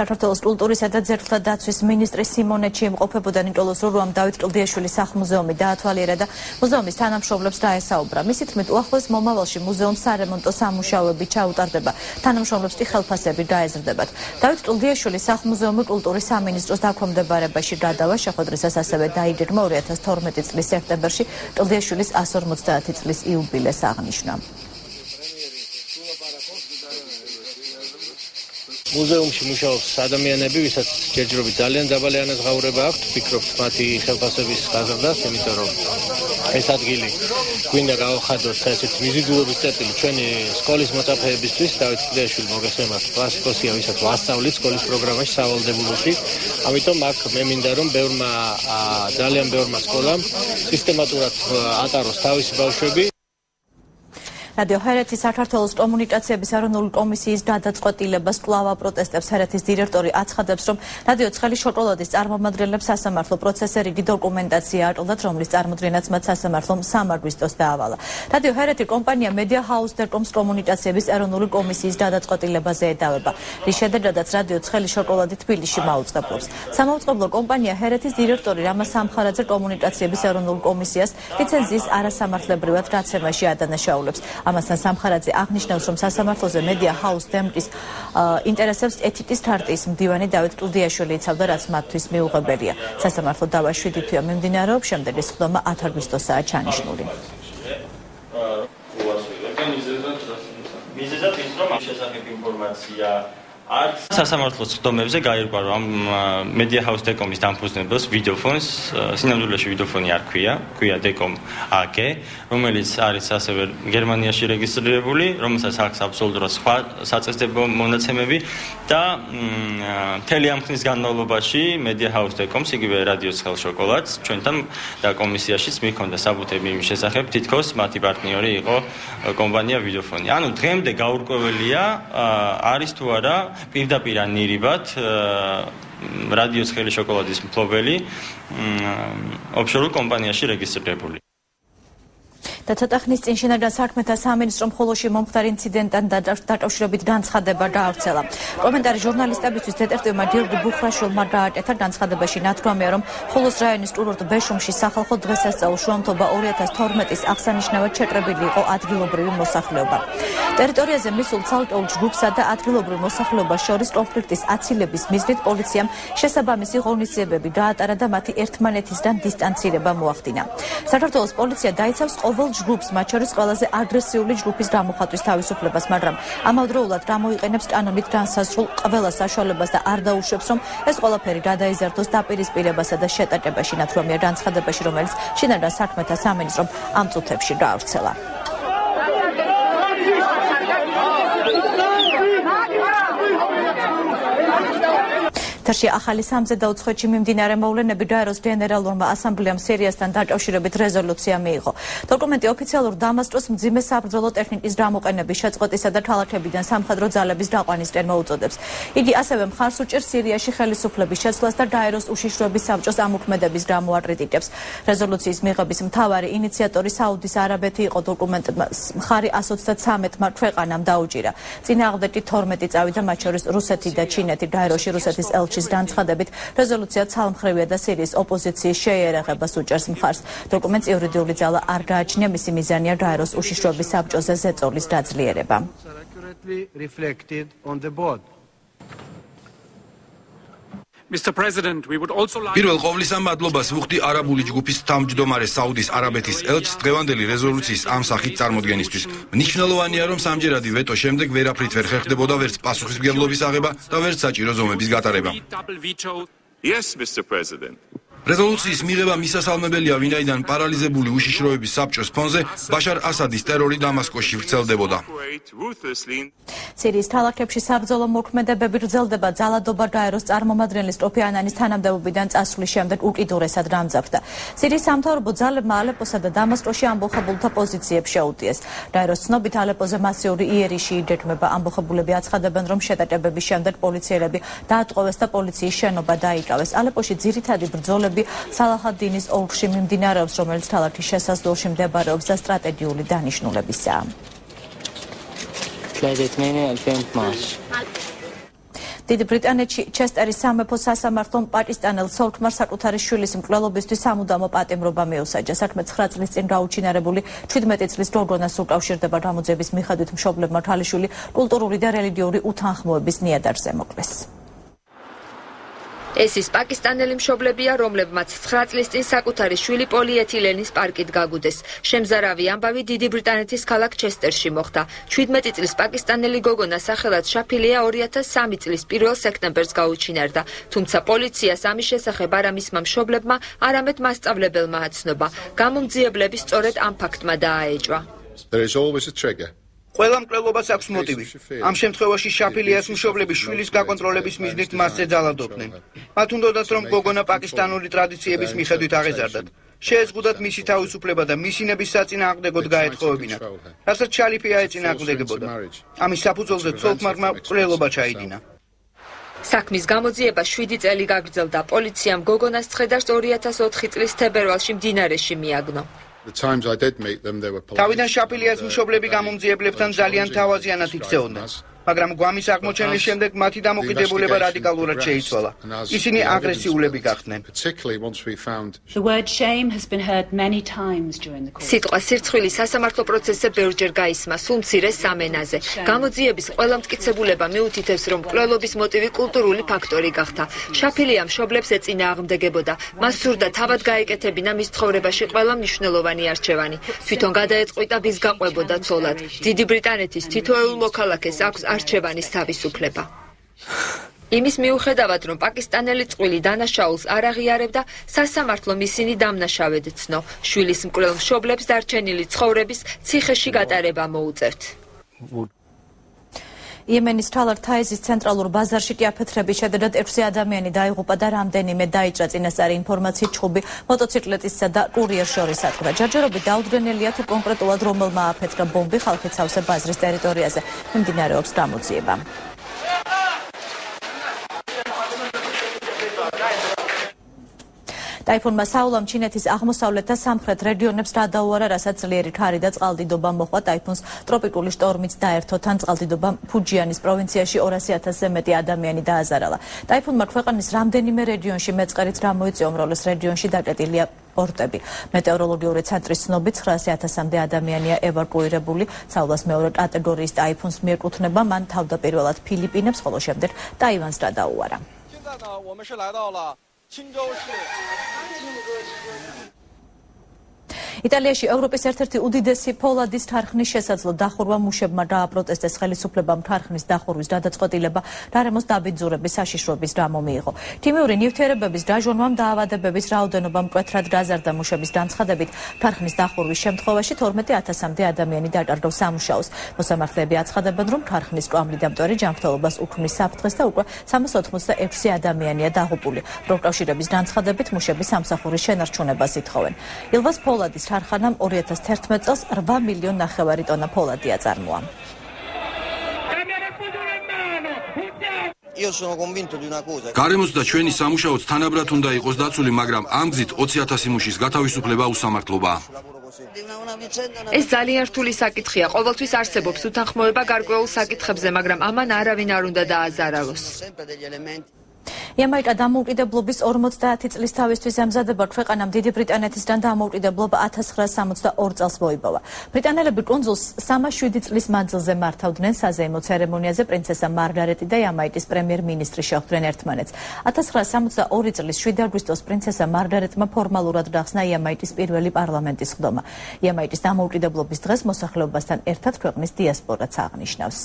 საქართველოს კულტურისა და ძეგლთა დაცვის მინისტრი სიმონეთში იმყოფებოდა ნიკოლოზ რუამ დავით კლდიაშვილის სახლ-მუზეუმი დაათვალიერა და მუზეუმის თანამშრომლებს დაესაუბრა. მისი თქმით, უახლოეს მომავალში მუზეუმს სარემონტო სამუშაოები ჩაუტარდება, თანამშრომლებს კი ხელფასები დაეზრდებათ. დავით კლდიაშვილის სახლ-მუზეუმი კულტურის სამინისტროს დაქვემდებარებაში გადავა, შეხვედრისას ასევე დაიდგა 2012 წლის სექტემბერში კლდიაშვილის 150 წლის იუბილეს აღნიშვნა. მუზეუმში მუშაობს ადამიანები, ვისაც ჯერჯერობით ძალიან დაბალი ანაზღაურება აქვთ, ფიქრობს მათი ხელფასების გაზრდას, იმიტომ რომ ეს ადგილი გვინდა გავხადოთ ესეთ მიზიდულობის წერტილი ჩვენი სკოლის მოწაფეებისთვის. დავით კლდიაშვილი მოგესმენათ, კლასიკოსია, ვისაც ვასწავლით სკოლის პროგრამაში სავალდებულოში. ამიტომ აქ მე მინდა რომ ბევრმა ძალიან ბევრმა სკოლამ სისტემატურად ატაროს თავისი ბავშვები. Radiyo Herethis საქართველოს კომუნიკაციების ეროვნული კომისიის გადაწყვეტილებას კვლავ აპროტესტებს Herethis დირექტორი აცხადებს, რომ რადიო ცხელი შოკოლადის წარმომადგენლებს სასამართლო პროცესზე რიგი დოკუმენტაცია აკლდათ, რომლის წარმოდგენაც მათ სასამართლომ სამაგვისტოს დაავალა. Radiyo Herethis კომპანია Media House Telecom-ის კომუნიკაციების ეროვნული კომისიის გადაწყვეტილებაზე ედავება, რის შედეგადაც რადიო ცხელი შოკოლადი თბილისში მაუწყებლობს. სამაუწყებლო კომპანია Herethis დირექტორი რამაზ სამხარაძე კომუნიკაციების ეროვნულ კომისიას ლიცენზიის არასამართლებრივად გაცემაში ადანაშაულებს. Ამასთან სამხარაძე აღნიშნავს, რომ სასამართლოზე Media House დემპტის ინტერესებს ეთიკის ქარტიის მდივანი დავით კლდიაშვილი იცავდა, რაც მათთვის მიუღებელია. სასამართლო დავა 7 თვეა მიმდინარეობს, შემდეგ ის ხდომა 10 აგვისტოსაა ჩანიშნული. მიზეზად ის, რომ ამ შესახებ ინფორმაცია არის. სასამართლოს ხდომებზე გაირკვევა ამ Media House Telecom-ის დამფუძნებელს Videofon-ს, სინამდვილეში Videofon-ი არ ქვია, ქვია Telecom AG, რომელიც არის ასევე გერმანიაში რეგისტრირებული, რომელსაც აქვს აბსოლუტურად სხვა საწესდებო მონაცემები და მთელი ამ ხნის განმავლობაში Media House Telecom-ს, იგივე რადიო ცხელ შოკოლადს, ჩვენთან და კომისიაშიც მიჰქონდა საბუთები იმის შესახებ, თითქოს მათი პარტნიორი იყო კომპანია Videofon-ი. ანუ დღემდე გაურკვეველია არის თუ არა პირდაპირ ან ირიბად რადიოს ხელი შოკოლადის მფლობელი ოფშორულ კომპანიაში რეგისტრირებული. Დაცატახნის წინ შენაგან საქმეთა სამინისტრო მხოლოში მომხდარ ინციდენტთან დაკავშირებით განცხადება გაავრცელა. კომენტარი ჟურნალისტებისთვის დეტექტივმა გიორგი ბუხრაშვილმა გააკეთა. განცხადებაში ნათქვამია, რომ ხოლოს რაიონის კურორტ ბეშუმში სახალხო დღესასწაულ შუამთობა 2012-ის აღსანიშნავად შეკრებილი იყო ადგილობრივი მოსახლეობა. ტერიტორიაზე მისულ ცალკეულ ჯგუფსა და ადგილობრივ მოსახლეობას შორის კონფლიქტის აცილების მიზნით პოლიციამ შესაბამისი ღონისძიებები გაატარა და მათი ერთმანეთისგან დისტანცირება მოახდინა. საქართველოს პოლიცია დაიცავს ყოველ ჯგუფს, მათ შორის ყველაზე აგრესიული ჯგუფის გამოხატვის თავისუფლებას, მაგრამ ამავდროულად გამოიყენებს კანონით განსაზღვრულ ყველა საშუალებას და არ დაუშვებს, რომ ეს ყველაფერი გადაიზარდოს დაპირისპირებასა და შეტაკებაში. ნათქვამია განცხადებაში, რომელიც შინაგან საქმეთა სამინისტრომ ამ წუთებში გაავრცელა. ახალი სამზედაოცხოებში მიმდინარე მოვლენები გაეროს გენერალურმა ასამბლეამ სირიასთან დაკავშირებით რეზოლუცია მიიღო. დოკუმენტი ოფიციალურ დამასკოს მძიმე საბრძოლო ტექნიკის გამოყენების შეწყვეტისა და ქალაქებიდან სამხედრო ძალების გაყვანისკენ მოუწოდებს. იგი ასევე მხარს უჭერს სირიაში ხელისუფლების შეცვლას და გაეროს უშიშროების საბჭოს ამ უქმედების გამოაკრიტიკებს. რეზოლუციის მიღების მთავარი ინიციატორი საუდის არაბეთი იყო. დოკუმენტმა მხარი 123 ქვეყანამ დაუჭირა. წინააღმდეგი 12 წავიდა და მათ შორის რუსეთი და ჩინეთი. გაეროში რუსეთის ელჩი განცხადებით რეზოლუცია ცალმხრივია და სირიის ოპოზიციის შეერაღებას უჭერს მხარს. დოკუმენტს იურიდიული ძალა არ გააჩნია, მისი მიზანია გაეროს უშიშროების საბჭოზე ზეწოლის გაძლიერება. Პირველ ყოვლისა მადლობას ვუხდი არაბული ჯგუფის თავმჯდომარე საუდის არაბეთის ელჩს დღევანდელი რეზოლუციის ამ სახით წარმოდგენისთვის. მნიშვნელოვანია, რომ სამჯერადი ვეტოს შემდეგ ვერაფრით ვერ ხერხდებოდა ვერც პასუხისმგებლობის აღება და ვერც საჭირო ზომების გატარება. Rezoluțიის მიღება მისასალმებელია, ვინაიდან პარალიზებული უშიშროების საბჭოს ფონზე ბაშარ ასადის ტერორი დამასკოში ვრცელდებოდა. სირიის ქალაქებში საბრძოლო მოქმედებები გრძელდება. ძალადობა გაეროს წარმომადგენლის კოფი ანანის თანამდებობიდან წასვლის შემდეგ უკიდურესად გამძაფრდა. სირიის სამთავრობო ძალებმა ალეპოსა და დამასკოში ამბოხებულთა პოზიციებს შეუტიეს. გაეროს ცნობით ალეპოზე მასიური იერიში იგეგმება. ამბოხებულები აცხადებენ, რომ შეტაკებების შემდეგ პოლიციელები დაატყვევეს და პოლიციის შენობა დაიკავეს. ალეპოში ძირითადი ბრძოლები სალაჰადინის ოლქში მიმდინარეობს, რომელიც ქალაქის შესასვლელში მდებარეობს და სტრატეგიული დანიშნულებისაა. დიდი ბრიტანეთში ჩესტერის სამეფო სასამართლომ პაკისტანელ სოლთმარ საკუთარი შვილის მკვლელობისთვის სამუდამო პატიმრობა მიუსაჯა. საქმე 9 წლის წინ გაუჩინარებული 17 წლის გოგონას უკავშირდება. გამოძიების მიხედვით მშობლებმა ქალიშვილი კულტურული და რელიგიური უთანხმოების ნიადაგზე მოკლეს. ეს ის პაკისტანელი მშობლებია, რომლებმაც 9 წლის წინ საკუთარი შვილი პოლიეთილენის პარკით გაგუდეს. შემზარავი ამბავი დიდი ბრიტანეთის ქალაქ ჩესტერში მოხდა. 17 წლის პაკისტანელი გოგონა სახელად შაფილია 2003 წლის 1 სექტემბერს გაუჩინარდა, თუმცა პოლიციას ამის შესახებ არა მისმა მშობლებმა, არამედ მასწავლებელმა აცნობა. გამომძიებლები სწორედ ამ ფაქტმა დააეჭვა. Ყველა მკვლელობას აქვს მოტივი. Am შემთხვევაში შაფილიას მშობლები შვილის გაკონტროლების მიზნით მასზე ძალადობდნენ. Მათ უნდათ რომ გოგონა პაკისტანური ტრადიციების მიხედვით აღეზარდათ. Შეეზღუდათ მისი თავისუფლება და მისინების საწინააღმდეგოდ გაეთხოვებინათ. Რასაც ჩალიფი აეწინააღმდეგებოდა. Ამის საფუძველზე ცოლ-ქმარმა მკვლელობა ჩაიდინა. საქმის გამოძიება 7 წელი გაგრძელდა. პოლიციამ გოგონას ცხედარს 2004 წლის თებერვალში მდინარეში მიაგნო. Თავიდან შაფილიას მშობლები გამომძიებლებთან ძალიან თავაზიანად იქცეოდნენ, მაგრამ გვამის აღმოჩენის შემდეგ მათი დამოკიდებულება რადიკალურად შეიცვალა. Ისინი აგრესიულები გახდნენ. სიტყვა სირცხვილი სასამართლო პროცესზე ბევრჯერ გაისმა სულ მცირე სამ ენაზე. გამოძიების ყველა მტკიცებულება მიუთითებს, რომ მკვლელობის მოტივი კულტურული ფაქტორი გახდა. შაფილია მშობლებს ეწინააღმდეგებოდა. მას სურდა თავად გაეკეთებინა მის ცხოვრებაში ყველა მნიშვნელოვანი არჩევანი. თვითონ გადაეწყვიტა, ვის გაყვებოდა ცოლად. დიდი ბრიტანეთის თითოეულ მოქალაქეს აქვს არჩევანის თავისუფლება. იმის მიუხედავად, რომ პაკისტანელი წყვილი დანაშაულს არ აღიარებდა, სასამართლო ისინი დამნაშავედ ცნო. შვილის მკვლელ მშობლებს დარჩენილი ცხოვრების ციხეში გატარება მოუწევთ. იემენის ქალაქ თაიზის ცენტრალურ ბაზარში კაფეთრების შედეგად 6 ადამიანი დაიღუპა და რამდენიმე დაიჭრა. წინასწარი ინფორმაციით ჩხუბი მოტოციკლეტისა და კურიერს შორის ატყდა. ჯერჯერობით დაუდგენელია, თუ კონკრეტულად რომელმა აფეთქა ბომბი. ხალხი ცავსე ბაზრის ტერიტორიაზე მიმდინარეობს გამოძიება. ტაიფუნმა საულამ ჩინეთის აღმოსავლეთ და სამხრეთ რეგიონებს გადაუარა, რასაც ძლიერი ქარი და წყალდიდობა მოყვა ტაიფუნს. ტროპიკული შტორმით დაერთო თან წყალდიდობა ფუჯიანის პროვინციაში 200,000-ზე მეტი ადამიანი დააზარალა. ტაიფუნმა ქვეყნის რამდენიმე რეგიონში მეწყერიც გამოიწვია, უმრავლეს რეგიონში დაკეტილია პორტები. მეტეოროლოგიური ცენტრის ცნობით 900,000-მდე ადამიანია ევაკუირებული. საულას მეორე კატეგორიის ტაიფუნს მიეკუთვნება, მან თავდაპირველად ფილიპინებს, ხოლო შემდეგ ტაივანს გადაუარა. იტალიაში ევროპის ერთ-ერთი უდიდესი ფოლადის ქარხნის შესაძლო დახურვა მუშებმა დააპროტესტეს. ხელისუფლებამ ქარხნის დახურვის გადაწყვეტილება გარემოს დაბინძურების საშიშროების გამო მიიღო. ქიმიური ნივთიერებების გაჟონვამ დაავადებების რაოდენობა მკვეთრად გაზარდა. მუშების განცხადებით, ქარხნის დახურვის შემთხვევაში 12,000-მდე ადამიანი დაკარგავს სამუშაოს. მოსამართლეები აცხადებენ, რომ ქარხნის კვამლიდამტვერი ჯანმრთელობას უქმნის საფრთხეს და უკვე 386 ადამიანია დაღუპული. პროკავშირების განცხადებით, მუშები სამსახურის შენარჩუნებას ითხოვენ. ილვას ფოლადის ქარხანამ 2011 წელს 8,5 მილიონი ტონა ფოლადია წარმოა. გარემოს და ჩვენი სამუშაოც თანაბრად უნდა იყოს დაცული, მაგრამ ამ გზით 20,000 მუშის გათავისუფლება უსამართლობაა. ეს ძალიან რთული საკითხია. ყოველთვის არსებობს უთანხმოება გარკვეულ საკითხებზე, მაგრამ ამან არავინ არ უნდა დააზარალოს. იამაიკა დამოუკიდებლობის 50 წლის თავისთვის ამზადება. ქვეყანამ დიდი ბრიტანეთისგან დამოუკიდებლობა 1962 წელს მოიპოვა. ბრიტანელები კონსულს 37 წლის მანძილზე მართავდნენ. საზეიმო ცერემონიაზე პრინცესა მარგარეტი და იამაიკის პრემიერ-მინისტრი შეხვდნენ ერთმანეთს. 1962 წლის 7 აგვისტოს პრინცესა მარგარეტმა ფორმალურად გახსნა იამაიკის პირველი პარლამენტის ხდომა. იამაიკის დამოუკიდებლობის დღეს მოსახლეობასთან ერთად ქვეყნის დიასპორაც აღნიშნავს.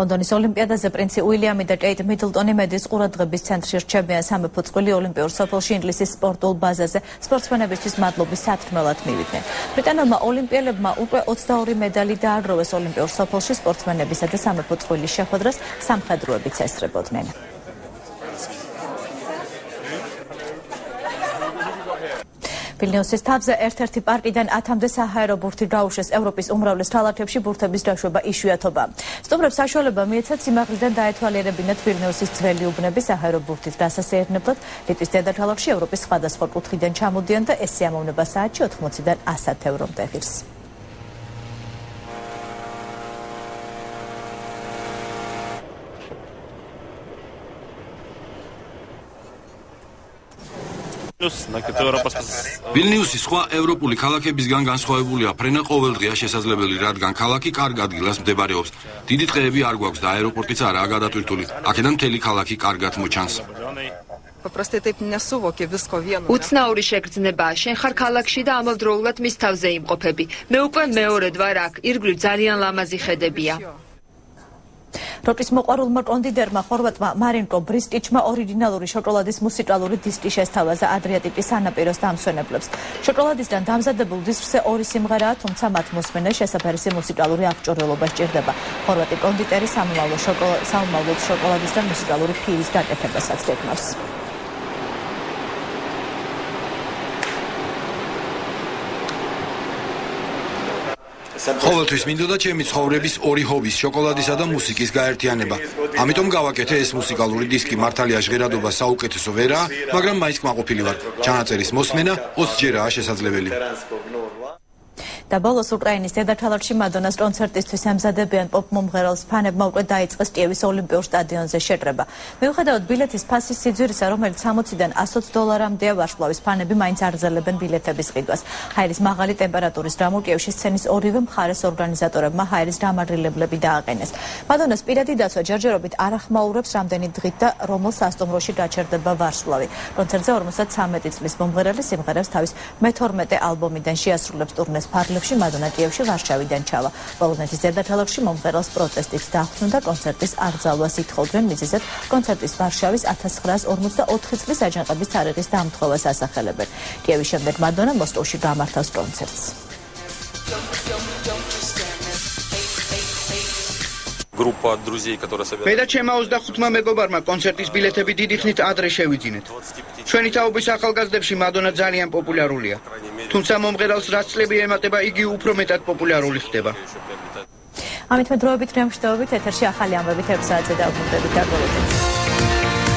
ლონდონის ოლიმპიადაზე პრინცი უილიამი და კეიტ მიდლტონი მედის ყურადღების ცენტრში რჩებიან. 3-ე წელი ოლიმპიურ სოფელში ინგლისის სპორტულ ბაზაზე სპორტსმენებისთვის მადლობის სათქმელად მივიდნენ. ბრიტანელმა ოლიმპიელებმა უკვე 22 მედალი დააგროვეს. ოლიმპიურ სოფელში სპორტსმენებისა და 3-ე წელი შეხვედრას სამხედროებიც ესწრებოდნენ. ვილნიუსის თავზე ერთ-ერთი პარკიდან 10-მდე საჰაერო ბურთი გაუშვეს. ევროპის უმრავლეს ქალაქებში ბურთების დაშვება იშვიათობა. სტუმრებს საშუალება მიეცათ სიმაღლიდან დაეთვალიერებინათ ვილნიუსის ძველი უბნები საჰაერო ბურთით გასასეირნებლად. ლიტვის დედაქალაქში ევროპის სხვადასხვა კუთხიდან ჩამოდიან და ეს სიამოვნება საათში 80-დან 100 ევრომდე ღირს. ვილნიუსი სხვა ევროპული ქალაქებისგან განსხვავებულია. ფრენა ყოველდღეა შესაძლებელი, რადგან ქალაქი კარგ ადგილას მდებარეობს. დიდი ტყეები არ გვაქვს და აეროპორტიც არაა გადატვირთული. აქედან მთელი ქალაქი კარგად მოჩანს. უცნაური შეგრძნებაა. შენ ხარ ქალაქში და ამავდროულად მის თავზე იმყოფები. მე უკვე მეორედ ვარ აქ. ირგვლივ ძალიან ლამაზი ხედებია. როკის მოყვარულმა კონდიტერმა ხორვატმა მარინკო ბრისტიჩმა ორიგინალური შოკოლადის მუსიკალური დისკი შესთავაზა ადრიატიკის სანაპიროს დამსვენებლებს. შოკოლადისგან დამზადებულ დისკზე 2 სიმღერაა, თუმცა მათ მოსმენას შესაფერისი მუსიკალური აღჭურვილობა სჭირდება. ხორვატი კონდიტერი სამომავლოდ შოკოლადისგან მუსიკალური ფირის გაკეთებასაც გეკნავს. ყოველთვის მინდოდა ჩემი ცხოვრების 2 ჰობის, შოკოლადისა და მუსიკის გაერთიანება. ამიტომ გავაკეთე ეს მუსიკალური დისკი. მართალია ჟღერადობა საუკეთესო ვერაა, მაგრამ მაინც კმაყოფილი ვარ. ჩანაწერის მოსმენა 20 ჯერაა შესაძლებელი. და ბოლოს უკრაინის დედაქალაქში მადონას კონცერტისთვის ამზადებიან პოპ-მომღერალს ფანებმა უკვე დაიწყეს კიევის ოლიმპიურ სტადიონზე შეკრება. მიუხედავად ბილეთის ფასის სიძვირისა, რომელიც 60-დან 120 დოლარამდეა, ვარშლავის ფანები მაინც არძელებენ ბილეთების ყიდვას. ჰაერის მაღალი ტემპერატურის გამო კიევში სცენის ორივე მხარეს ორგანიზატორებმა ჰაერის გამარილებლები დააყენეს. მადონას პირადი დაცვა ჯერჯერობით არ ახმაურებს რამდენი დღით და რომელ სასტუმროში გაჩერდება ვარშლავი. კონცერტზე 53 წლის მომღერალი სიმღერებს თავის მე-12 ალბომიდან შეასრულებს. ტურნეს ფარგლებში მადონა კიევში ვარშავიდან ჩავა. პოლონეთის დედაქალაქში მომღერალს პროტესტით დახვდნენ და კონცერტის აღძალვას ითხოვდნენ, მიზეზად კონცერტის ვარშავის 1944 წლის აჯანყების თარიღის დამთხოვას ასახელებენ. კიევის შემდეგ მადონა მოსკოვში გამართავს კონცერტს. მე და ჩემმა 25 მეგობარმა კონცერტის ბილეთები დიდი ხნით ადრე შევიძინეთ. ჩვენი თაობის ახალგაზრდებში მადონა ძალიან პოპულარულია. თუმცა მომღერალს რაც წლები ემატება, იგი უფრო მეტად პოპულარული ხდება. ამით მედროვებით, რემშტეობით, ეთერში ახალი ამბებით 6 საათზე დავუკვირდებით.